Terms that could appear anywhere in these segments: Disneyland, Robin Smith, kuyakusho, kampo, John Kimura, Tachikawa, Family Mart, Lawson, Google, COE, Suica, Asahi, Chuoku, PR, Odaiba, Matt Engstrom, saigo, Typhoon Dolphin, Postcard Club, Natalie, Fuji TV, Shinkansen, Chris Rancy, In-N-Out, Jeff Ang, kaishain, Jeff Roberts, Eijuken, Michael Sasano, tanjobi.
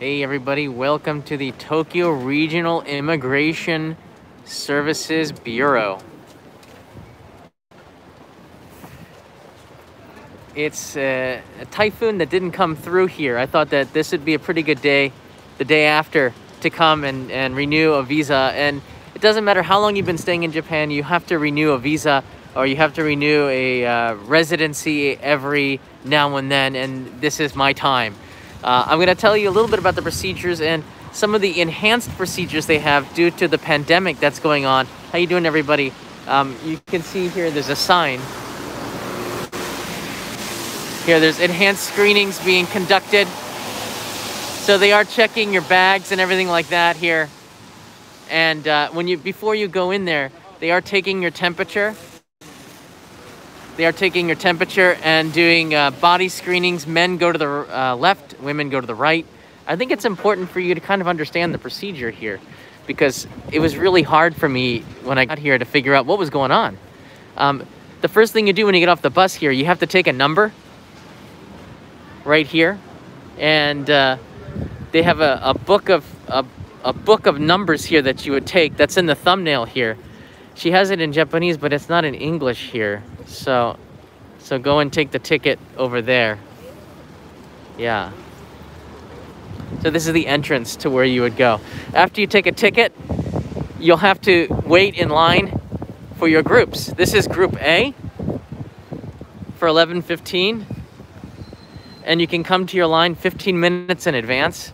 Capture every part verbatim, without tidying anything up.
Hey everybody, welcome to the Tokyo Regional Immigration Services Bureau. It's a, a typhoon that didn't come through here. I thought that this would be a pretty good day, the day after, to come and, and renew a visa. And it doesn't matter how long you've been staying in Japan, you have to renew a visa or you have to renew a uh, residency every now and then, and this is my time. Uh, I'm gonna tell you a little bit about the procedures and some of the enhanced procedures they have due to the pandemic that's going on. How you doing, everybody? Um, you can see here, there's a sign. Here, there's enhanced screenings being conducted. So they are checking your bags and everything like that here. And uh, when you before you go in there, they are taking your temperature. They are taking your temperature and doing uh, body screenings. Men go to the uh, left, women go to the right. I think it's important for you to kind of understand the procedure here, because it was really hard for me when I got here to figure out what was going on. Um, the first thing you do when you get off the bus here, you have to take a number right here, and uh, they have a, a book of a, a book of numbers here that you would take. That's in the thumbnail here. She has it in Japanese, but it's not in English here. So, so go and take the ticket over there. Yeah. So this is the entrance to where you would go. After you take a ticket, you'll have to wait in line for your groups. This is group A for eleven fifteen. And you can come to your line fifteen minutes in advance.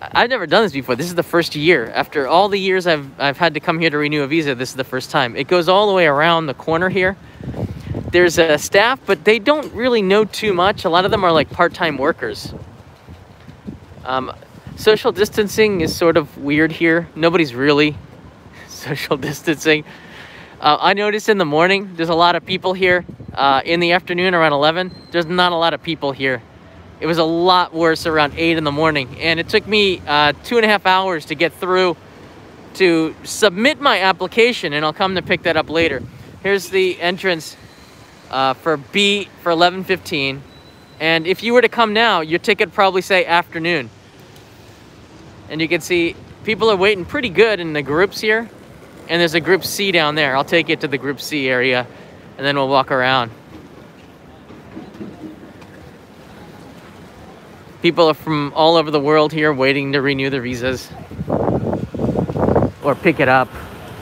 I've never done this before. This is the first year. After all the years I've, I've had to come here to renew a visa, this is the first time. It goes all the way around the corner here. There's a staff, but they don't really know too much. A lot of them are like part-time workers. Um, social distancing is sort of weird here. Nobody's really social distancing. Uh, I noticed in the morning, there's a lot of people here. Uh, in the afternoon around eleven, there's not a lot of people here. It was a lot worse around eight in the morning, and it took me uh, two and a half hours to get through to submit my application, and I'll come to pick that up later. Here's the entrance uh, for B for eleven fifteen, and if you were to come now, your ticket probably say afternoon. And you can see people are waiting pretty good in the groups here, and there's a group C down there. I'll take you to the group C area, and then we'll walk around. People are from all over the world here waiting to renew their visas or pick it up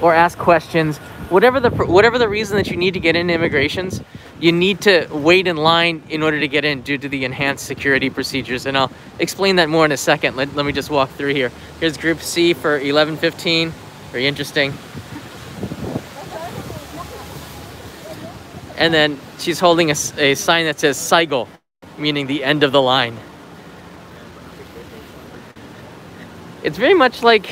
or ask questions. Whatever the, whatever the reason that you need to get into immigrations, you need to wait in line in order to get in due to the enhanced security procedures. And I'll explain that more in a second. Let, let me just walk through here. Here's group C for eleven fifteen. Very interesting. And then she's holding a, a sign that says Saigo, meaning the end of the line. It's very much like,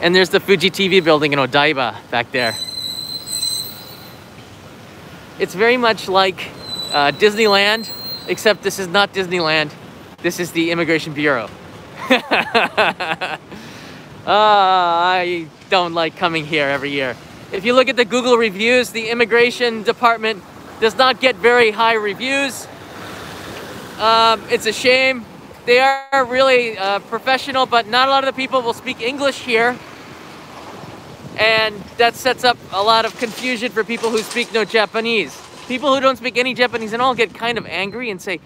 and there's the Fuji T V building in Odaiba back there. It's very much like uh, Disneyland, except this is not Disneyland. This is the Immigration Bureau. uh, I don't like coming here every year. If you look at the Google reviews, the Immigration Department does not get very high reviews. Um, it's a shame. They are really uh, professional, but not a lot of the people will speak English here. And that sets up a lot of confusion for people who speak no Japanese. People who don't speak any Japanese at all get kind of angry and say,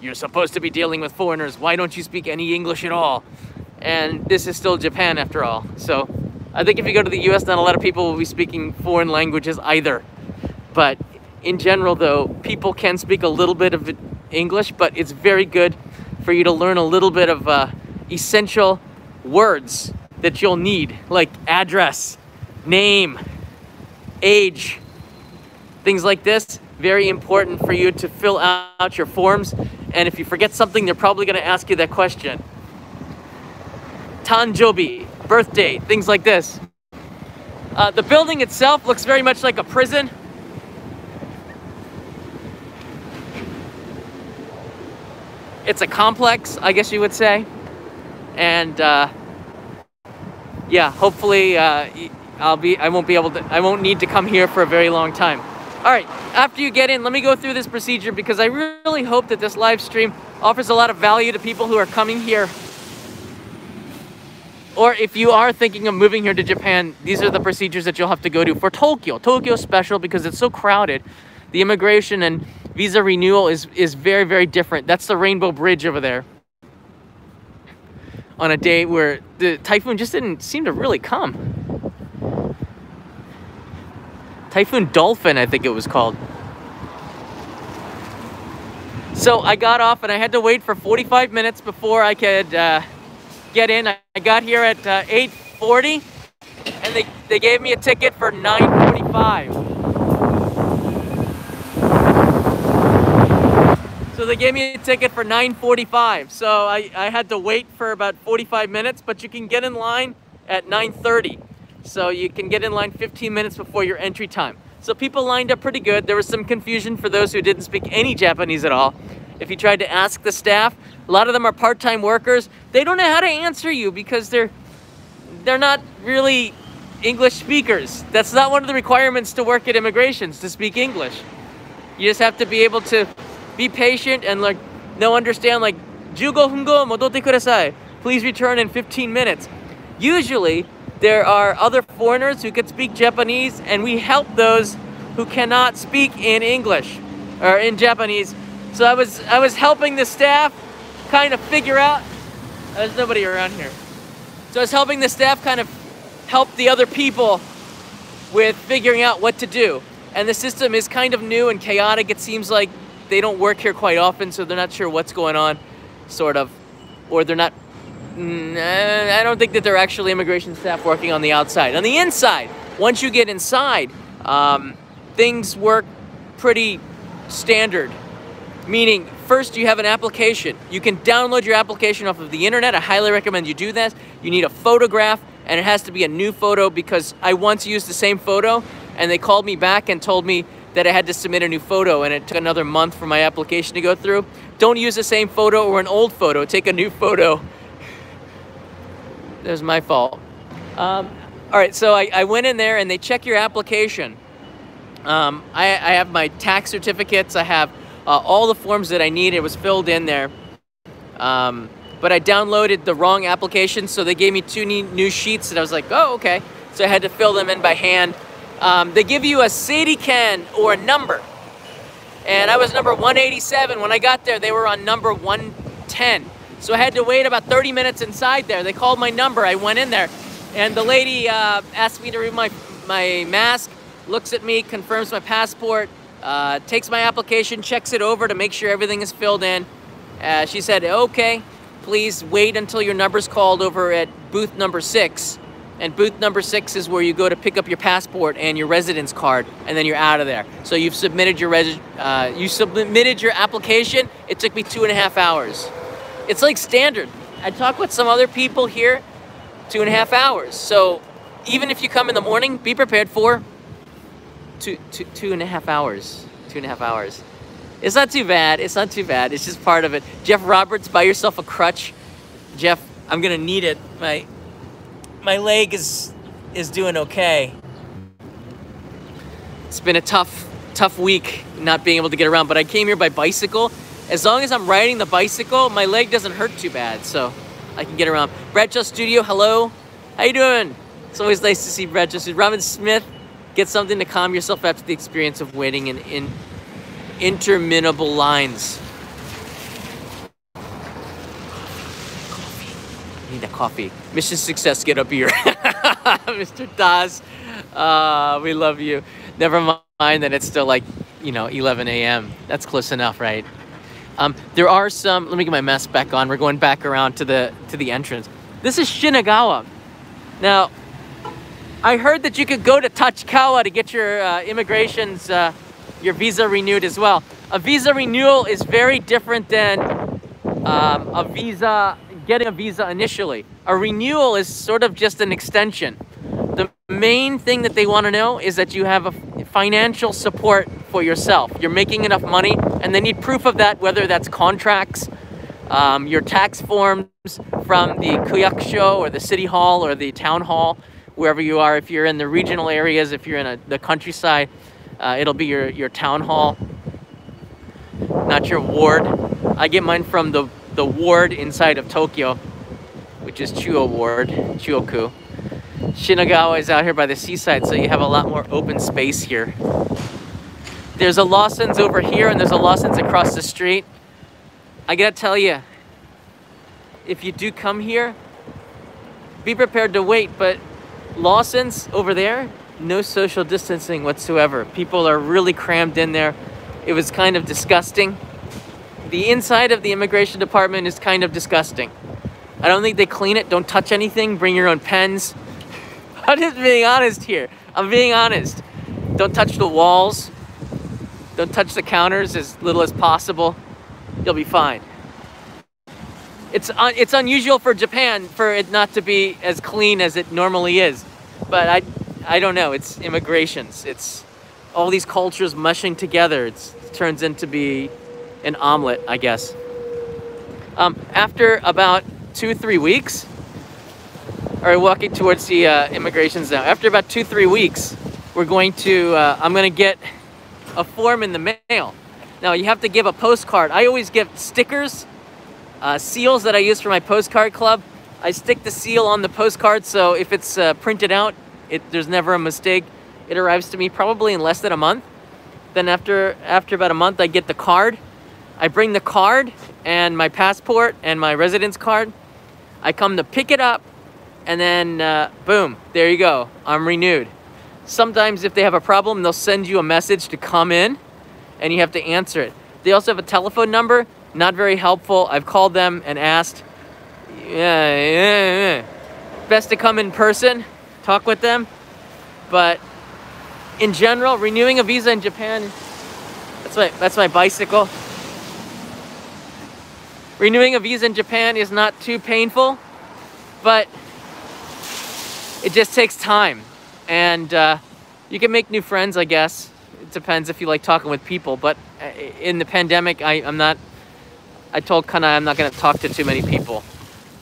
"You're supposed to be dealing with foreigners. Why don't you speak any English at all?" And this is still Japan after all. So I think if you go to the U S, not a lot of people will be speaking foreign languages either. But in general though, people can speak a little bit of English, but it's very good for you to learn a little bit of uh, essential words that you'll need, like address, name, age, things like this. Very important for you to fill out your forms. And if you forget something, they're probably gonna ask you that question. Tanjobi, birthday, things like this. Uh, the building itself looks very much like a prison. It's a complex, I guess you would say. And uh, yeah, hopefully uh, I'll be, I won't be able to, I won't need to come here for a very long time. All right, after you get in, let me go through this procedure because I really hope that this live stream offers a lot of value to people who are coming here. Or if you are thinking of moving here to Japan, these are the procedures that you'll have to go to. For Tokyo, Tokyo's special because it's so crowded. The immigration and visa renewal is, is very, very different. That's the Rainbow Bridge over there. On a day where the typhoon just didn't seem to really come. Typhoon Dolphin, I think it was called. So I got off and I had to wait for forty-five minutes before I could uh, get in. I got here at uh, eight forty and they, they gave me a ticket for nine forty-five. So they gave me a ticket for nine forty-five. So I, I had to wait for about forty-five minutes, but you can get in line at nine thirty. So you can get in line fifteen minutes before your entry time. So people lined up pretty good. There was some confusion for those who didn't speak any Japanese at all. If you tried to ask the staff, a lot of them are part-time workers. They don't know how to answer you because they're they're not really English speakers. That's not one of the requirements to work at immigrations, to speak English. You just have to be able to be patient and like no understand like fifteen分後 戻ってください. Please return in fifteen minutes. Usually there are other foreigners who could speak Japanese, and we help those who cannot speak in English or in Japanese. So I was I was helping the staff kind of figure out. There's nobody around here. So I was helping the staff kind of help the other people with figuring out what to do. And the system is kind of new and chaotic. It seems like they don't work here quite often, so they're not sure what's going on, sort of, or they're not. I don't think that they're actually immigration staff working on the outside. On the inside, once you get inside, um, things work pretty standard. Meaning, first you have an application. You can download your application off of the internet. I highly recommend you do that. You need a photograph, and it has to be a new photo because I once used the same photo, and they called me back and told me that I had to submit a new photo, and it took another month for my application to go through. Don't use the same photo or an old photo. Take a new photo. That was my fault. Um, all right, so I, I went in there and they check your application. Um, I, I have my tax certificates. I have uh, all the forms that I need. It was filled in there. Um, but I downloaded the wrong application, so they gave me two new sheets, and I was like, oh, okay. So I had to fill them in by hand. Um, they give you a seiriken or a number. And I was number one eighty-seven. When I got there, they were on number one ten. So I had to wait about thirty minutes inside there. They called my number. I went in there, and the lady uh, asked me to remove my, my mask, looks at me, confirms my passport, uh, takes my application, checks it over to make sure everything is filled in. Uh, she said, okay, please wait until your number's called over at booth number six. And booth number six is where you go to pick up your passport and your residence card, and then you're out of there. So you've submitted your, res uh, you submitted your application. It took me two and a half hours. It's like standard. I talk with some other people here, two and a half hours. So even if you come in the morning, be prepared for two, two, two and a half hours, two and a half hours. It's not too bad, it's not too bad. It's just part of it. Jeff Roberts, buy yourself a crutch. Jeff, I'm gonna need it. My, my leg is, is doing okay. It's been a tough, tough week not being able to get around, but I came here by bicycle. As long as I'm riding the bicycle, my leg doesn't hurt too bad, so I can get around. Bradshaw Studio, hello. How you doing? It's always nice to see Bradshaw Studio. Robin Smith, get something to calm yourself after the experience of waiting in, in interminable lines. I need a coffee. Mission success, get up here. Mister Daz, uh, we love you. Never mind that it's still like, you know, eleven A M That's close enough, right? Um, there are some, let me get my mask back on. We're going back around to the to the entrance. This is Shinagawa. Now, I heard that you could go to Tachikawa to get your uh, immigrations, uh, your visa renewed as well. A visa renewal is very different than um, a visa, getting a visa initially. A renewal is sort of just an extension. The main thing that they want to know is that you have a financial support for yourself. You're making enough money, and they need proof of that, whether that's contracts, um, your tax forms from the kuyakusho or the city hall or the town hall, wherever you are. If you're in the regional areas, if you're in a, the countryside, Uh, it'll be your, your town hall, not your ward. I get mine from the, the ward inside of Tokyo, which is Chuo Ward, Chuoku. Shinagawa is out here by the seaside, so you have a lot more open space here. There's a Lawson's over here, and there's a Lawson's across the street. I gotta tell you, if you do come here, be prepared to wait, but Lawson's over there, no social distancing whatsoever. People are really crammed in there. It was kind of disgusting. The inside of the immigration department is kind of disgusting. I don't think they clean it. Don't touch anything. Bring your own pens. I'm just being honest here. I'm being honest. Don't touch the walls. Don't touch the counters, as little as possible. You'll be fine. It's un it's unusual for Japan for it not to be as clean as it normally is, but I I don't know. It's immigrations. It's all these cultures mushing together. It's, it turns into be an omelet, I guess. Um, after about two three weeks. All right, walking towards the uh, immigrations now. After about two three weeks, we're going to uh, I'm gonna get a form in the mail. Now you have to give a postcard. I always give stickers, uh, seals that I use for my postcard club. I stick the seal on the postcard, so if it's uh, printed out, it, there's never a mistake. It arrives to me probably in less than a month. Then after after about a month, I get the card. I bring the card and my passport and my residence card. I come to pick it up, and then uh, boom, there you go. I'm renewed. Sometimes if they have a problem, they'll send you a message to come in and you have to answer it. They also have a telephone number, not very helpful. I've called them and asked. Yeah, yeah, yeah. Best to come in person, talk with them. But in general, renewing a visa in Japan, that's my, that's my bicycle. Renewing a visa in Japan is not too painful, but it just takes time. And uh, you can make new friends, I guess. It depends if you like talking with people, but in the pandemic, I, I'm not, I told Kanae I'm not gonna talk to too many people,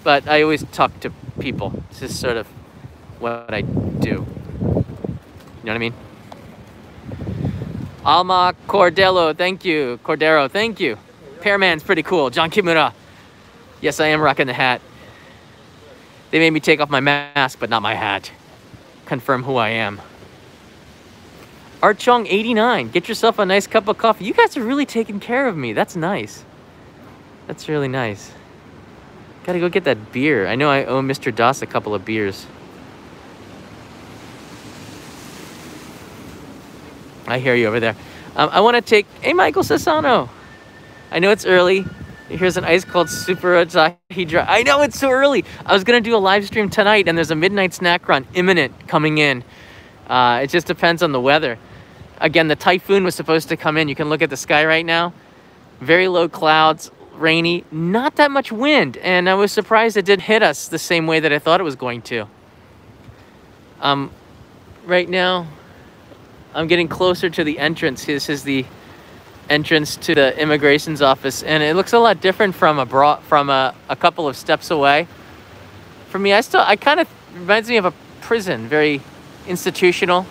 but I always talk to people. It's just sort of what I do. You know what I mean? Alma Cordero, thank you. Cordero, thank you. Pearman's pretty cool. John Kimura. Yes, I am rocking the hat. They made me take off my mask, but not my hat. Confirm who I am. Archong eighty-nine, get yourself a nice cup of coffee. You guys are really taking care of me. That's nice. That's really nice. Gotta go get that beer. I know I owe Mister Das a couple of beers. I hear you over there. Um, I want to take... Hey, Michael Sasano. I know it's early. Here's an ice cold super Asahi dry. I know it's so early. I was gonna do a live stream tonight, and there's a midnight snack run imminent coming in. Uh, it just depends on the weather. Again, the typhoon was supposed to come in. You can look at the sky right now. Very low clouds, rainy, not that much wind, and I was surprised it didn't hit us the same way that I thought it was going to. Um, right now, I'm getting closer to the entrance. This is the entrance to the immigration's office, and it looks a lot different from abroad, from a, a couple of steps away. For me, I still, I kind of, reminds me of a prison, very institutional.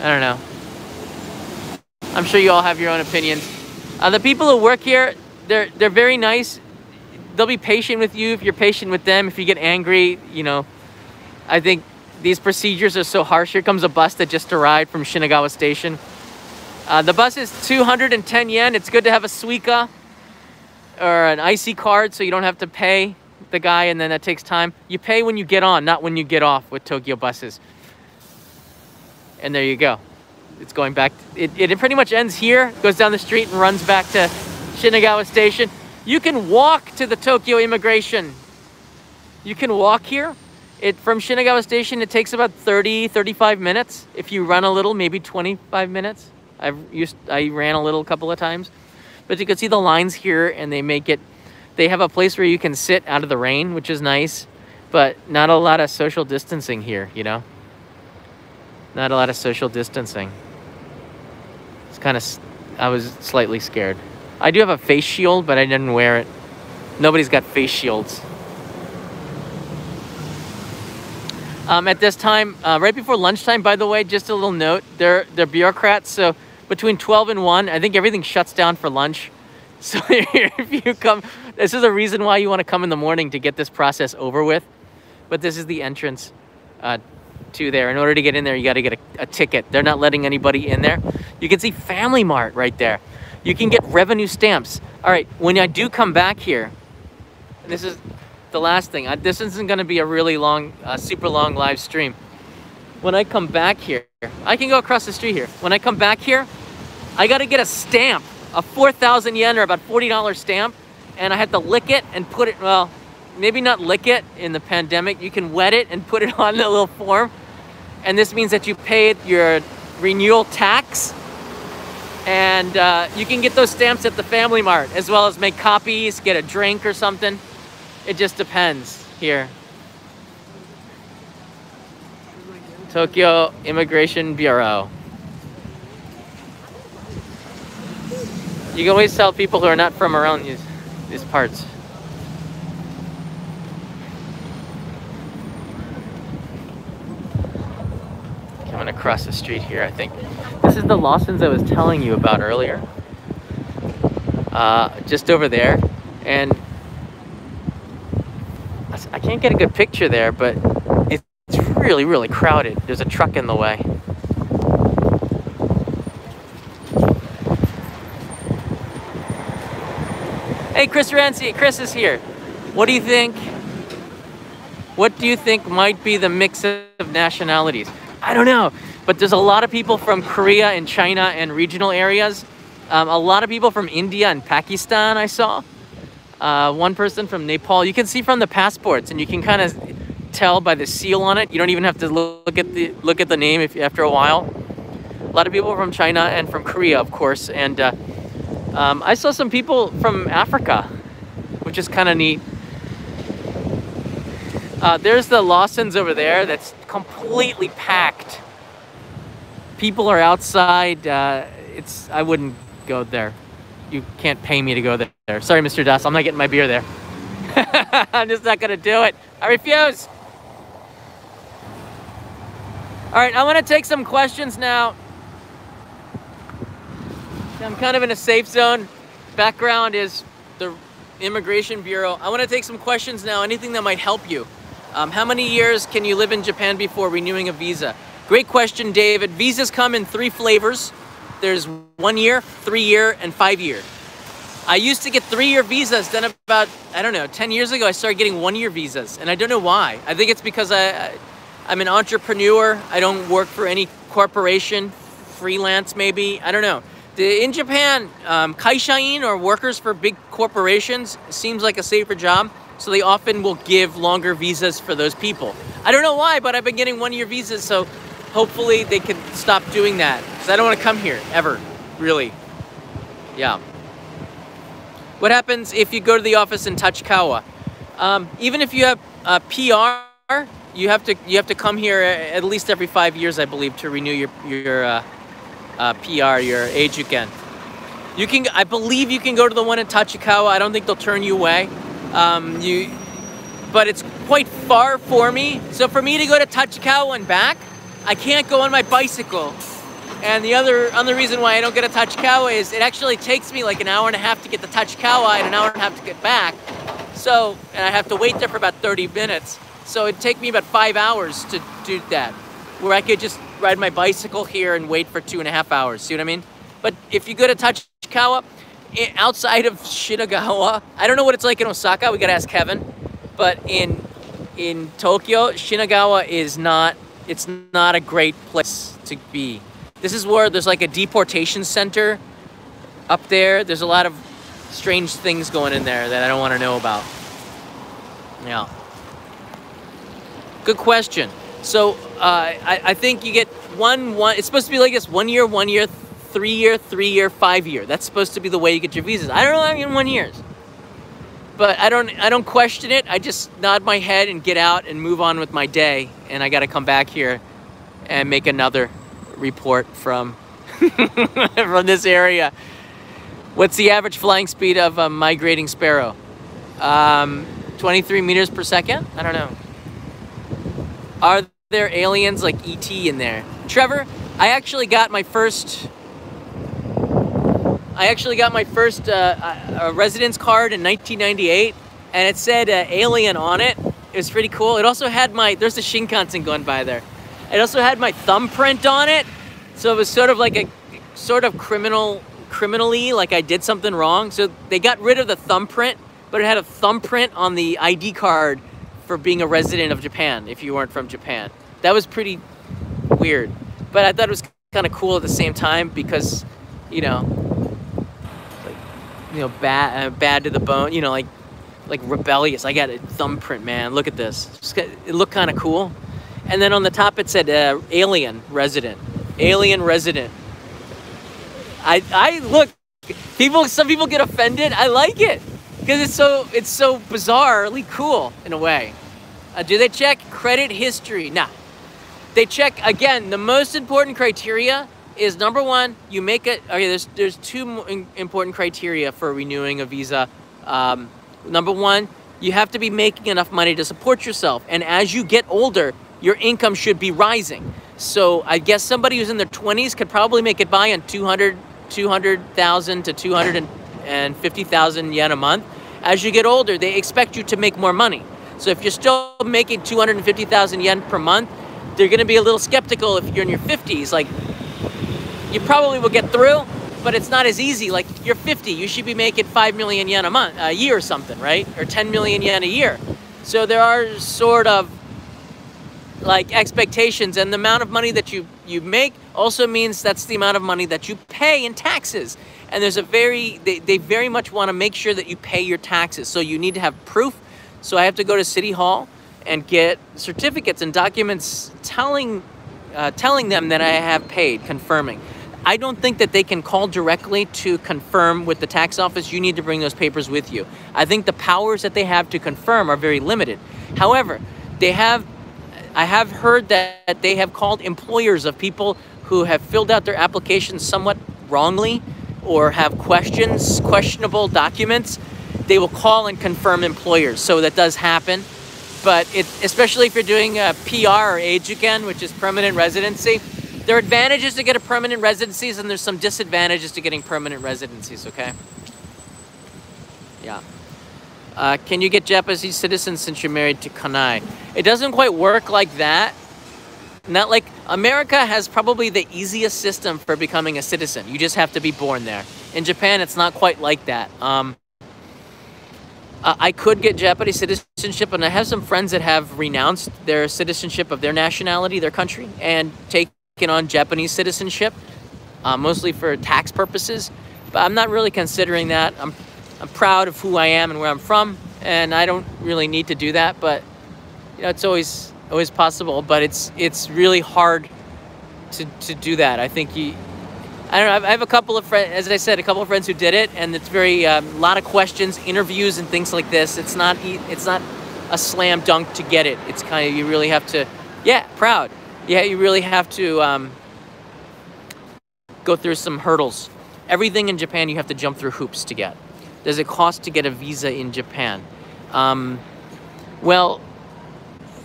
I don't know. I'm sure you all have your own opinions. Uh, the people who work here, they're, they're very nice. They'll be patient with you if you're patient with them. If you get angry, you know, I think these procedures are so harsh. Here comes a bus that just arrived from Shinagawa Station. Uh, the bus is two hundred ten yen. It's good to have a Suica or an I C card so you don't have to pay the guy, and then that takes time. You pay when you get on, not when you get off with Tokyo buses. And there you go. It's going back. It, it, it pretty much ends here, goes down the street and runs back to Shinagawa Station. You can walk to the Tokyo immigration. You can walk here. It, from Shinagawa Station, it takes about thirty, thirty-five minutes. If you run a little, maybe twenty-five minutes. I've used, I ran a little couple of times, but you can see the lines here, and they make it, they have a place where you can sit out of the rain, which is nice, but not a lot of social distancing here, you know? Not a lot of social distancing. It's kind of, I was slightly scared. I do have a face shield, but I didn't wear it. Nobody's got face shields. um, at this time, uh, right before lunchtime, by the way, just a little note, they're, they're bureaucrats, so between twelve and one, I think everything shuts down for lunch. So if you come, this is a reason why you want to come in the morning to get this process over with. But this is the entrance uh, to there. In order to get in there, you got to get a, a ticket. They're not letting anybody in there. You can see Family Mart right there. You can get revenue stamps. All right, when I do come back here, this is the last thing. I, this isn't going to be a really long, uh, super long live stream. When I come back here, I can go across the street here. When I come back here, I got to get a stamp, a four thousand yen or about forty dollar stamp, and I had to lick it and put it, well, maybe not lick it in the pandemic. You can wet it and put it on the little form. And this means that you paid your renewal tax, and uh, you can get those stamps at the Family Mart, as well as make copies, get a drink or something. It just depends here. Tokyo Immigration Bureau. You can always tell people who are not from around these, these parts. Coming across the street here, I think. This is the Lawson's I was telling you about earlier. Uh, just over there. And I can't get a good picture there, but it's really, really crowded. There's a truck in the way. Hey, Chris Rancy, Chris is here. What do you think? What do you think might be the mix of nationalities? I don't know, but there's a lot of people from Korea and China and regional areas. Um, a lot of people from India and Pakistan I saw. Uh, one person from Nepal. You can see from the passports, and you can kind of tell by the seal on it. You don't even have to look at the look at the name if after a while. A lot of people from China and from Korea, of course, and. Uh, Um, I saw some people from Africa, which is kind of neat. Uh, there's the Lawson's over there that's completely packed. People are outside. Uh, it's I wouldn't go there. You can't pay me to go there. Sorry, Mister Das, I'm not getting my beer there. I'm just not going to do it. I refuse. All right, I want to take some questions now. I'm kind of in a safe zone. Background is the Immigration Bureau. I want to take some questions now, anything that might help you. Um, how many years can you live in Japan before renewing a visa? Great question, David. Visas come in three flavors. There's one year, three year, and five year. I used to get three year visas. Then about, I don't know, ten years ago, I started getting one year visas. And I don't know why. I think it's because I, I, I'm an entrepreneur. I don't work for any corporation, freelance maybe, I don't know. In Japan, um, kaishain, or workers for big corporations, seems like a safer job, so they often will give longer visas for those people. I don't know why, but I've been getting one-year visas, so hopefully they can stop doing that, because I don't want to come here, ever, really. Yeah. What happens if you go to the office in Tachikawa? Um, even if you have a P R, you have to you have to come here at least every five years, I believe, to renew your your. Uh, Uh, P R, your Eijuken. You can, I believe you can go to the one in Tachikawa. I don't think they'll turn you away. Um, you, but it's quite far for me. So for me to go to Tachikawa and back, I can't go on my bicycle. And the other, other reason why I don't get to Tachikawa is it actually takes me like an hour and a half to get to Tachikawa and an hour and a half to get back. So, and I have to wait there for about thirty minutes. So it'd take me about five hours to do that, where I could just ride my bicycle here and wait for two and a half hours, see what I mean? But if you go to Tachikawa, outside of Shinagawa, I don't know what it's like in Osaka, we gotta ask Kevin, but in in Tokyo, Shinagawa is not, it's not a great place to be. This is where there's like a deportation center up there. There's a lot of strange things going in there that I don't wanna know about. Yeah. Good question. So uh, I, I think you get one, one, it's supposed to be like this, one year, one year, three year, three year, five year. That's supposed to be the way you get your visas. I don't know why I'm in one years, but I don't, I don't question it. I just nod my head and get out and move on with my day. And I got to come back here and make another report from, from this area. What's the average flying speed of a migrating sparrow? Um, twenty-three meters per second? I don't know. Are there are aliens like E T in there. Trevor, I actually got my first, I actually got my first uh, a residence card in nineteen ninety-eight, and it said uh, alien on it. It was pretty cool. It also had my, there's the Shinkansen going by there. It also had my thumbprint on it. So it was sort of like a, sort of criminal, criminally, like I did something wrong. So they got rid of the thumbprint, but it had a thumbprint on the I D card for being a resident of Japan, if you weren't from Japan. That was pretty weird. But I thought it was kind of cool at the same time because, you know, like, you know, bad, uh, bad to the bone, you know, like, like rebellious. I got a thumbprint, man. Look at this. It looked kind of cool. And then on the top it said uh, alien resident. Alien resident. I I look. People. Some people get offended. I like it because it's so it's so bizarrely cool in a way. Uh, do they check credit history? Nah. They check again. The most important criteria is number one. You make it. Okay. There's there's two important criteria for renewing a visa. Um, Number one, you have to be making enough money to support yourself. And as you get older, your income should be rising. So I guess somebody who's in their twenties could probably make it by on two hundred thousand to two hundred fifty thousand yen a month. As you get older, they expect you to make more money. So if you're still making two hundred fifty thousand yen per month, they're going to be a little skeptical if you're in your fifties. Like, you probably will get through, but it's not as easy. Like, you're fifty, you should be making five million yen a month, a year or something, right? Or ten million yen a year. So there are sort of like expectations, and the amount of money that you, you make also means that's the amount of money that you pay in taxes. And there's a very, they, they very much want to make sure that you pay your taxes. So you need to have proof. So I have to go to City Hall and get certificates and documents telling, uh, telling them that I have paid, confirming. I don't think that they can call directly to confirm with the tax office. You need to bring those papers with you. I think the powers that they have to confirm are very limited. However, they have, I have heard that they have called employers of people who have filled out their applications somewhat wrongly or have questions, questionable documents. They will call and confirm employers. So that does happen. But it, especially if you're doing a P R or Eijuken, which is permanent residency, there are advantages to get a permanent residencies, and there's some disadvantages to getting permanent residencies, okay? Yeah. Uh, can you get Japanese citizens since you're married to Kanae? It doesn't quite work like that. Not like, America has probably the easiest system for becoming a citizen. You just have to be born there. In Japan, it's not quite like that. Um, I could get Japanese citizenship, and I have some friends that have renounced their citizenship of their nationality, their country, and take on Japanese citizenship, uh, mostly for tax purposes, but I'm not really considering that. I'm, I'm proud of who I am and where I'm from, and I don't really need to do that, but you know, it's always always possible, but it's it's really hard to, to do that. I think you, I don't know, I've, I have a couple of friends, as I said, a couple of friends who did it, and it's very, a um, lot of questions, interviews and things like this. It's not, it's not a slam dunk to get it. It's kind of, you really have to, yeah, proud. Yeah, you really have to um, go through some hurdles. Everything in Japan you have to jump through hoops to get. Does it cost to get a visa in Japan? Um, well,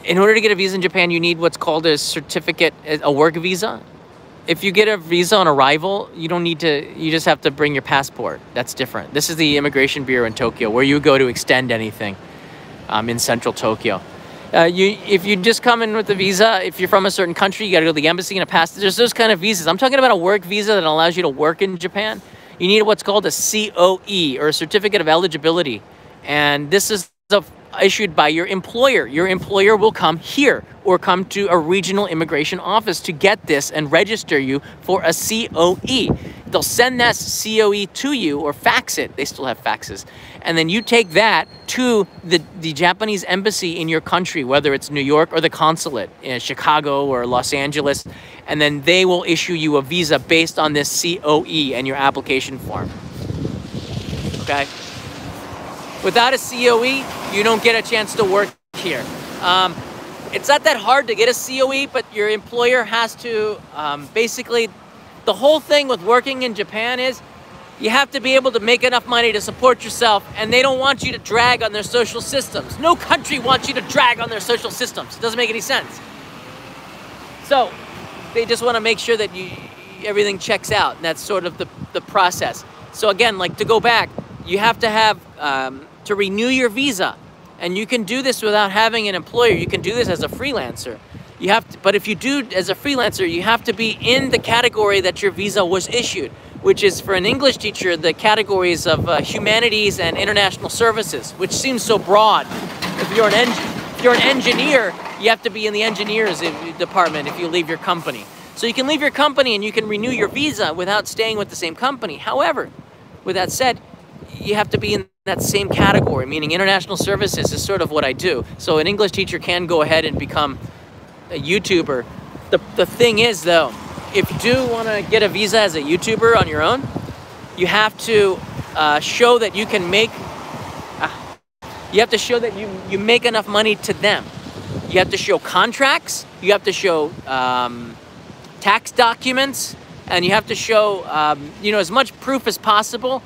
in order to get a visa in Japan, you need what's called a certificate, a work visa. If you get a visa on arrival, you don't need to, you just have to bring your passport. That's different. This is the Immigration Bureau in Tokyo, where you go to extend anything um, in central Tokyo. Uh, you, if you just come in with a visa, if you're from a certain country, you got to go to the embassy and a passport. There's those kind of visas. I'm talking about a work visa that allows you to work in Japan. You need what's called a C O E, or a Certificate of Eligibility. And this is the, issued by your employer. Your employer will come here or come to a regional immigration office to get this and register you for a C O E. They'll send that C O E to you or fax it. They still have faxes. And then you take that to the, the Japanese embassy in your country, whether it's New York or the consulate in Chicago or Los Angeles. And then they will issue you a visa based on this C O E and your application form. Okay. Without a C O E, you don't get a chance to work here. Um, it's not that hard to get a C O E, but your employer has to um, basically... The whole thing with working in Japan is you have to be able to make enough money to support yourself, and they don't want you to drag on their social systems. No country wants you to drag on their social systems. It doesn't make any sense. So they just want to make sure that you everything checks out, and that's sort of the, the process. So again, like to go back, you have to have um, to renew your visa, and you can do this without having an employer. You can do this as a freelancer. You have to, but if you do as a freelancer, you have to be in the category that your visa was issued, which is for an English teacher, the categories of uh, humanities and international services, which seems so broad. If you're an, en if you're an engineer, you have to be in the engineers department if you leave your company. So you can leave your company and you can renew your visa without staying with the same company. However, with that said, you have to be in that same category, meaning international services is sort of what I do. So an English teacher can go ahead and become a YouTuber. The, the thing is though, if you do want to get a visa as a YouTuber on your own, you have to uh, show that you can make, uh, you have to show that you, you make enough money to them. You have to show contracts, you have to show um, tax documents, and you have to show um, you know, as much proof as possible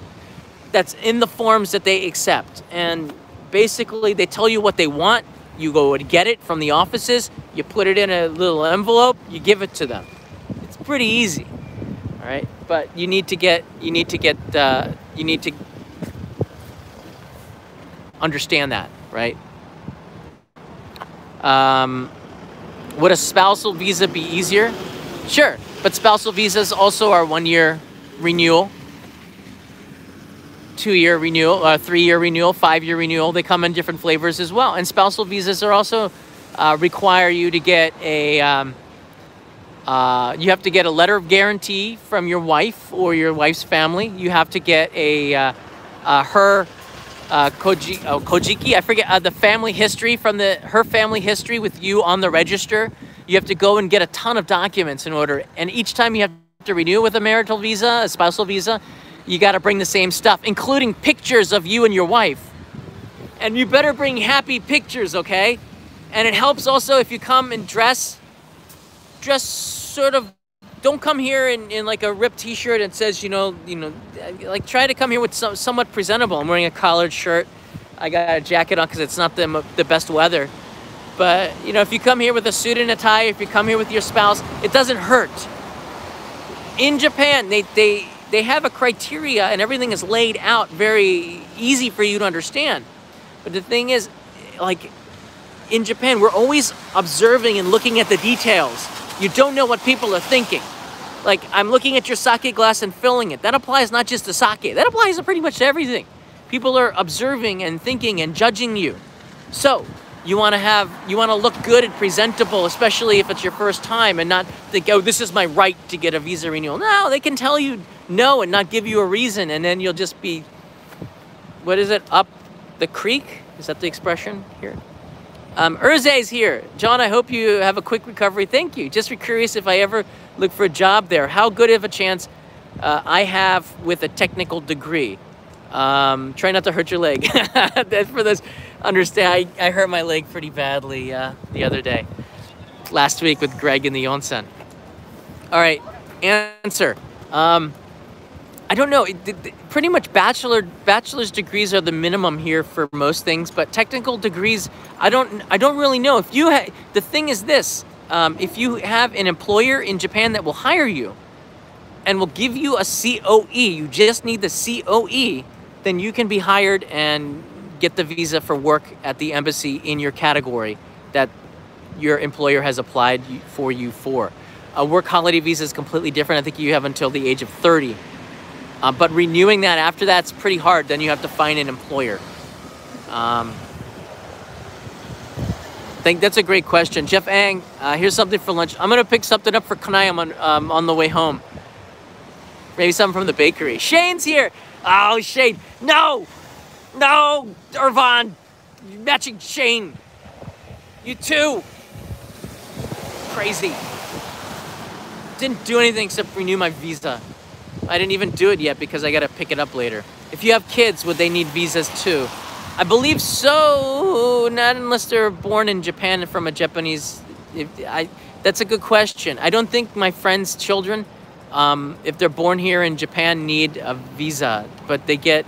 that's in the forms that they accept. And basically they tell you what they want, you go and get it from the offices, you put it in a little envelope, you give it to them. It's pretty easy, all right? But you need to get, you need to get, uh, you need to understand that, right? Um, would a spousal visa be easier? Sure, but spousal visas also are one-year renewal, two-year renewal, uh, three-year renewal, five-year renewal. They come in different flavors as well. And spousal visas are also uh, require you to get a, um, uh, you have to get a letter of guarantee from your wife or your wife's family. You have to get a, uh, uh, her uh, koji, oh, kojiki, I forget, uh, the family history from the, her family history with you on the register. You have to go and get a ton of documents in order. And each time you have to renew with a marital visa, a spousal visa, you got to bring the same stuff, including pictures of you and your wife. And you better bring happy pictures, okay? And it helps also if you come and dress, dress sort of, don't come here in, in like a ripped t-shirt and says, you know, you know, like try to come here with some, somewhat presentable. I'm wearing a collared shirt. I got a jacket on because it's not the, the best weather. But, you know, if you come here with a suit and a tie, if you come here with your spouse, it doesn't hurt. In Japan, they, they, They have a criteria and everything is laid out very easy for you to understand. But the thing is, like in Japan, we're always observing and looking at the details. You don't know what people are thinking. Like I'm looking at your sake glass and filling it. That applies not just to sake, that applies to pretty much everything. People are observing and thinking and judging you. So you wanna have, you wanna look good and presentable, especially if it's your first time, and not think, oh, this is my right to get a visa renewal. No, they can tell you no and not give you a reason, and then you'll just be, what is it, up the creek? Is that the expression here? Um, Urze's here. John, I hope you have a quick recovery. Thank you. Just curious if I ever look for a job there. How good of a chance uh, I have with a technical degree. Um, try not to hurt your leg. That's for those, understand, I, I hurt my leg pretty badly uh, the other day. Last week with Greg in the onsen. All right, answer. Um, I don't know, it, it, pretty much bachelor bachelor's degrees are the minimum here for most things, but technical degrees, I don't I don't really know. If you ha the thing is this, um, if you have an employer in Japan that will hire you and will give you a C O E, you just need the C O E, then you can be hired and get the visa for work at the embassy in your category that your employer has applied for you for. A work holiday visa is completely different. I think you have until the age of thirty. Uh, but renewing that after that's pretty hard. Then you have to find an employer. Um, I think that's a great question. Jeff Ang, uh, here's something for lunch. I'm going to pick something up for Kanae on, um, on the way home. Maybe something from the bakery. Shane's here. Oh, Shane. No. No, Irvon. You're matching Shane. You too. Crazy. Didn't do anything except renew my visa. I didn't even do it yet because I gotta pick it up later. If you have kids, would they need visas too? I believe so, not unless they're born in Japan from a Japanese, if, I, that's a good question. I don't think my friends' children, um, if they're born here in Japan, need a visa, but they get,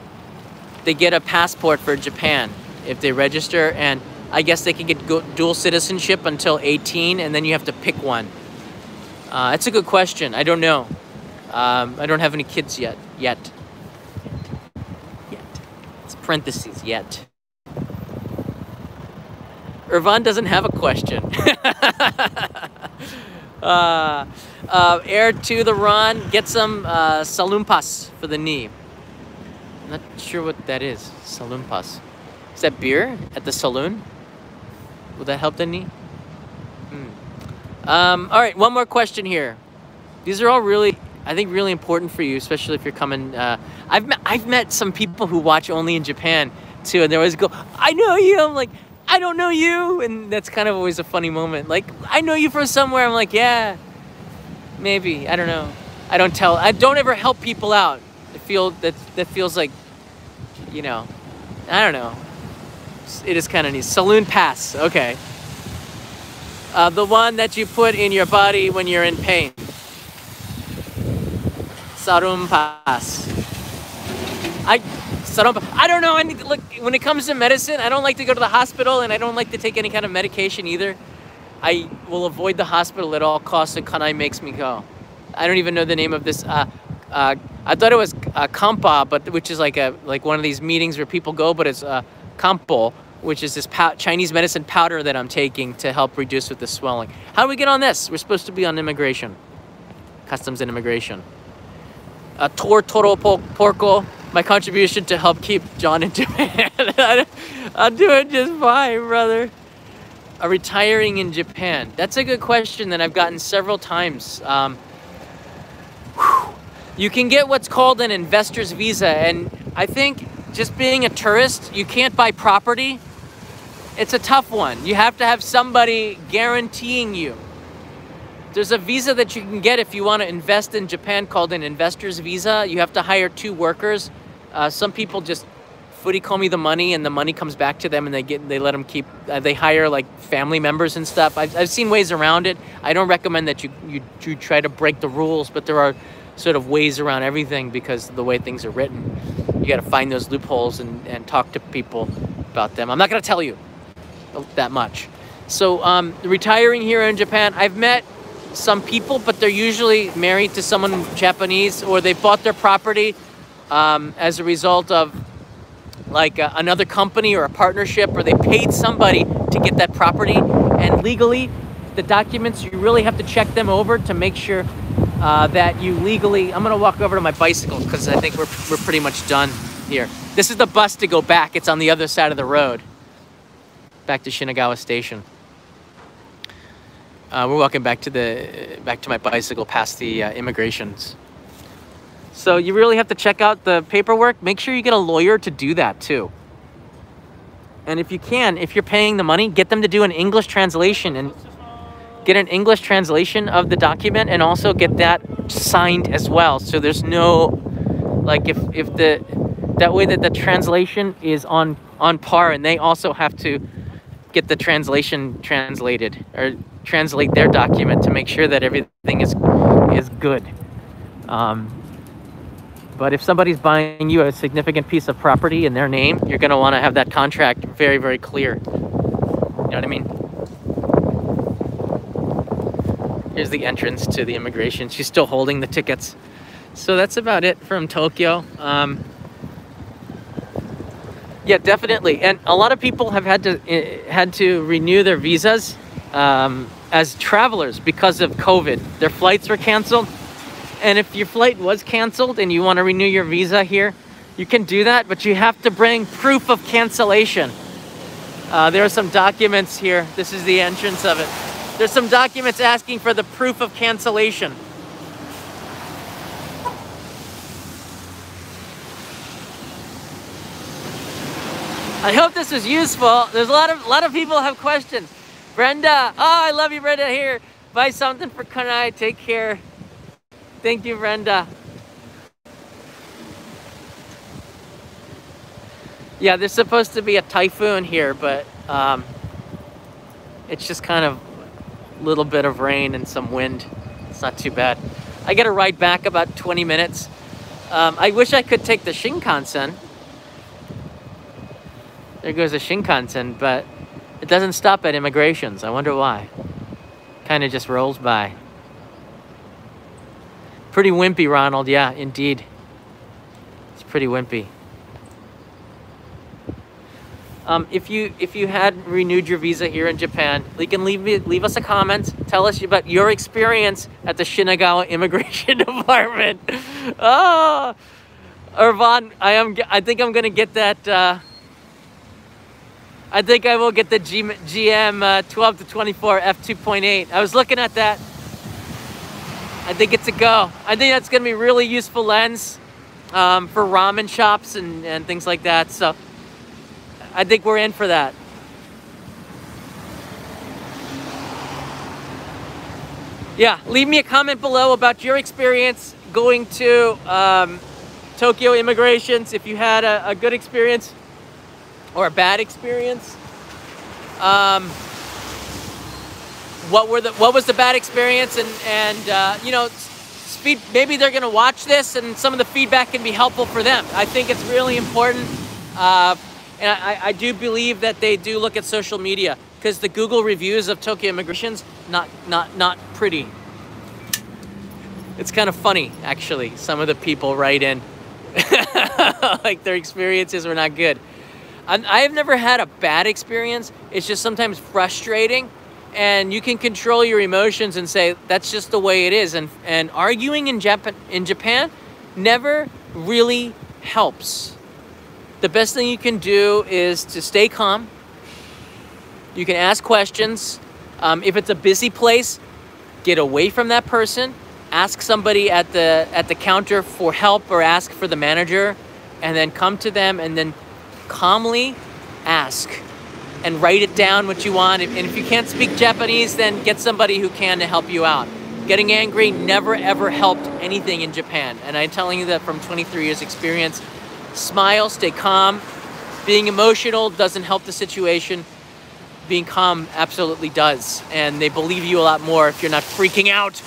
they get a passport for Japan if they register, and I guess they can get dual citizenship until eighteen, and then you have to pick one. Uh, that's a good question. I don't know. Um, I don't have any kids yet. Yet. Yet. It's parentheses. Yet. Irvan doesn't have a question. uh, uh, air to the run. Get some uh, salumpas for the knee. I'm not sure what that is. Salumpas. Is that beer at the saloon? Will that help the knee? Hmm. Um, all right, one more question here. These are all really, I think, really important for you, especially if you're coming. Uh, I've met, I've met some people who watch only in Japan too, and they always go, "I know you." I'm like, I don't know you, and that's kind of always a funny moment. Like, I know you from somewhere. I'm like, yeah, maybe, I don't know. I don't tell. I don't ever help people out. It feel that that feels like, you know, I don't know. It is kind of neat. Saloon pass. Okay. Uh, the one that you put in your body when you're in pain. Saloon pass. I. So I don't, I don't know. I need to look, when it comes to medicine, I don't like to go to the hospital, and I don't like to take any kind of medication either. I will avoid the hospital at all costs, and Kanae makes me go. I don't even know the name of this. Uh, uh, I thought it was uh, kampo, but which is like a like one of these meetings where people go, but it's uh, kampo, which is this pow Chinese medicine powder that I'm taking to help reduce with the swelling. How do we get on this? We're supposed to be on immigration, customs and immigration. Uh, Tortoro porco. My contribution to help keep John in Japan. I'll do it just fine, brother. A retiring in Japan. That's a good question that I've gotten several times. Um, you can get what's called an investor's visa. And I think just being a tourist, you can't buy property. It's a tough one. You have to have somebody guaranteeing you. There's a visa that you can get if you want to invest in Japan called an investor's visa. You have to hire two workers. Uh, some people just footy-comb the money, and the money comes back to them, and they get they let them keep. Uh, they hire like family members and stuff. I've I've seen ways around it. I don't recommend that you, you you try to break the rules, but there are sort of ways around everything because of the way things are written. You got to find those loopholes and and talk to people about them. I'm not going to tell you that much. So um, retiring here in Japan, I've met some people, but they're usually married to someone Japanese, or they bought their property um, as a result of like a, another company or a partnership, or they paid somebody to get that property. And legally, the documents, you really have to check them over to make sure uh, that you legally... I'm gonna walk over to my bicycle because I think we're, we're pretty much done here. This is the bus to go back. It's on the other side of the road, back to Shinagawa Station. Uh, we're walking back to the back to my bicycle past the uh, immigrations. So you really have to check out the paperwork. Make sure you get a lawyer to do that too. And if you can, if you're paying the money, get them to do an English translation and get an English translation of the document, and also get that signed as well. So there's no like if if the that way that the translation is on on par, and they also have to get the translation translated or translate their document to make sure that everything is is good. Um, but if somebody's buying you a significant piece of property in their name, you're going to want to have that contract very, very clear. You know what I mean? Here's the entrance to the immigration. She's still holding the tickets. So that's about it from Tokyo. Um, yeah, definitely. And a lot of people have had to uh, had to renew their visas Um, as travelers because of COVID. Their flights were canceled. And if your flight was canceled and you want to renew your visa here, you can do that, but you have to bring proof of cancellation. Uh, there are some documents here. This is the entrance of it. There's some documents asking for the proof of cancellation. I hope this was useful. There's a lot of, a lot of people have questions. Brenda, oh, I love you, Brenda, here. Buy something for Kanae, take care. Thank you, Brenda. Yeah, there's supposed to be a typhoon here, but um, it's just kind of a little bit of rain and some wind. It's not too bad. I got to ride back about twenty minutes. Um, I wish I could take the Shinkansen. There goes the Shinkansen, but it doesn't stop at immigrations. I wonder why. Kind of just rolls by. Pretty wimpy, Ronald. Yeah, indeed. It's pretty wimpy. Um, if you if you had renewed your visa here in Japan, you can leave me, leave us a comment. Tell us about your experience at the Shinagawa Immigration Department. Oh, Irvan, I am. I think I'm gonna get that. Uh, I think I will get the G, GM uh, twelve to twenty-four F two point eight. I was looking at that. I think it's a go. I think that's gonna be a really useful lens um, for ramen shops and and things like that. So. I think we're in for that. Yeah, leave me a comment below about your experience going to um, Tokyo Immigrations, if you had a, a good experience or a bad experience. Um, what were the what was the bad experience? And and uh, you know, speed, maybe they're gonna watch this, and some of the feedback can be helpful for them. I think it's really important. Uh, And I, I do believe that they do look at social media, because the Google reviews of Tokyo Immigrations, not not not pretty. It's kind of funny, actually. Some of the people write in, like their experiences were not good. I'm, I've never had a bad experience. It's just sometimes frustrating, and you can control your emotions and say that's just the way it is. And and arguing in Japan in Japan never really helps. The best thing you can do is to stay calm. You can ask questions. Um, if it's a busy place, get away from that person. Ask somebody at the at the counter for help, or ask for the manager, and then come to them and then calmly ask and write it down what you want. And if you can't speak Japanese, then get somebody who can to help you out. Getting angry never ever helped anything in Japan. And I'm telling you that from twenty-three years experience. Smile, stay calm. Being emotional doesn't help the situation. Being calm absolutely does. And they believe you a lot more if you're not freaking out.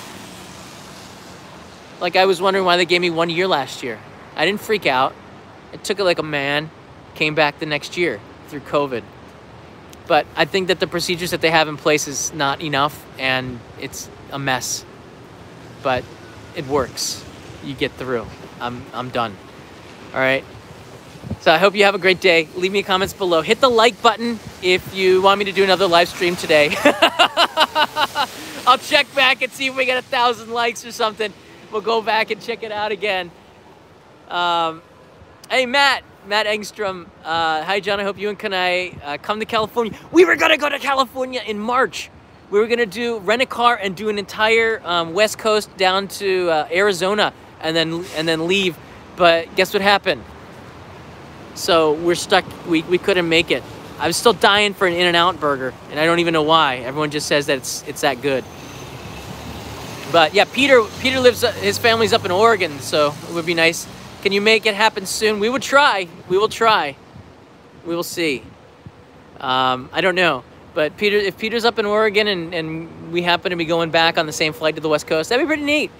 Like, I was wondering why they gave me one year last year. I didn't freak out. I took it like a man. Came back the next year through COVID. But I think that the procedures that they have in place is not enough, and it's a mess. But it works. You get through. I'm, I'm done. All right. So I hope you have a great day. Leave me comments below. Hit the like button if you want me to do another live stream today. I'll check back and see if we get a thousand likes or something. We'll go back and check it out again. Um, hey, Matt. Matt Engstrom. Uh, hi, John. I hope you and Kanae uh, come to California. We were going to go to California in March. We were going to do rent a car and do an entire um, West Coast down to uh, Arizona and then and then leave. But guess what happened? So we're stuck. We, we couldn't make it. I'm still dying for an In-N-Out burger, and I don't even know why. Everyone just says that it's it's that good. But yeah, Peter Peter lives, his family's up in Oregon, so it would be nice. Can you make it happen soon? We would try. We will try. We will see. Um, I don't know. But Peter, if Peter's up in Oregon and, and we happen to be going back on the same flight to the West Coast, that'd be pretty neat.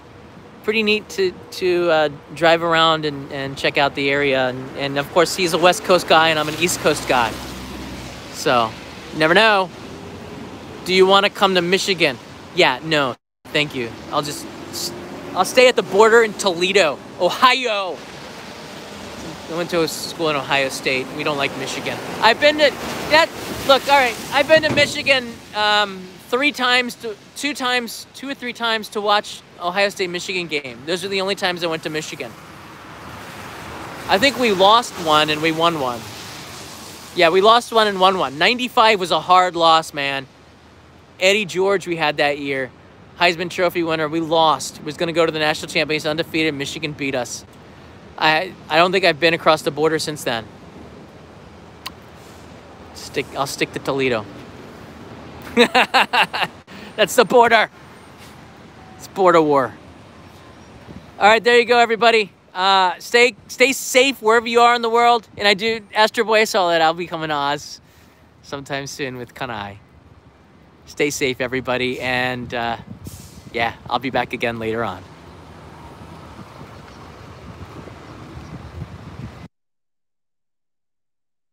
Pretty neat to, to uh, drive around and, and check out the area. And, and of course, he's a West Coast guy and I'm an East Coast guy. So, never know. Do you want to come to Michigan? Yeah, no, thank you. I'll just, I'll stay at the border in Toledo, Ohio. I went to a school in Ohio State. We don't like Michigan. I've been to, that, look, all right. I've been to Michigan um, three times, to, two times, two or three times to watch Ohio State Michigan game. Those are the only times I went to Michigan. I think we lost one and we won one. Yeah, we lost one and won one. ninety-five was a hard loss, man. Eddie George we had that year. Heisman Trophy winner. We lost. Was going to go to the national championship undefeated. Michigan beat us. I I don't think I've been across the border since then. Stick I'll stick to Toledo. That's the border. It's border war. All right, there you go, everybody. Uh, stay stay safe wherever you are in the world. And I do Astro Boy saw that I'll be coming to Oz sometime soon with Kanae. Stay safe, everybody. And uh, yeah, I'll be back again later on.